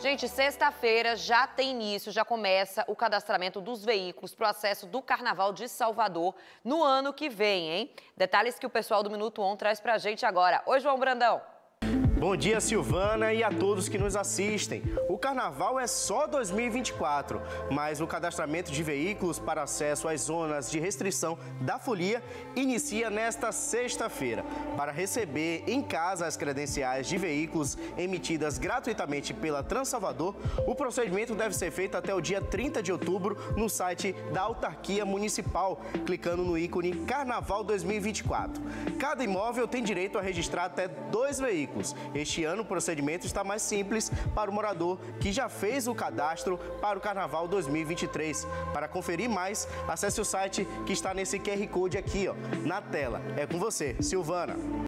Gente, sexta-feira já tem início, já começa o cadastramento dos veículos para o acesso do Carnaval de Salvador no ano que vem, hein? Detalhes que o pessoal do Minuto On traz para a gente agora. Oi, João Brandão. Bom dia, Silvana, e a todos que nos assistem. O Carnaval é só 2024, mas o cadastramento de veículos para acesso às zonas de restrição da folia inicia nesta sexta-feira. Para receber em casa as credenciais de veículos emitidas gratuitamente pela Trans Salvador, o procedimento deve ser feito até o dia 30 de outubro no site da Autarquia Municipal, clicando no ícone Carnaval 2024. Cada imóvel tem direito a registrar até 2 veículos. Este ano o procedimento está mais simples para o morador que já fez o cadastro para o Carnaval 2023. Para conferir mais, acesse o site que está nesse QR Code aqui, ó, na tela. É com você, Silvana.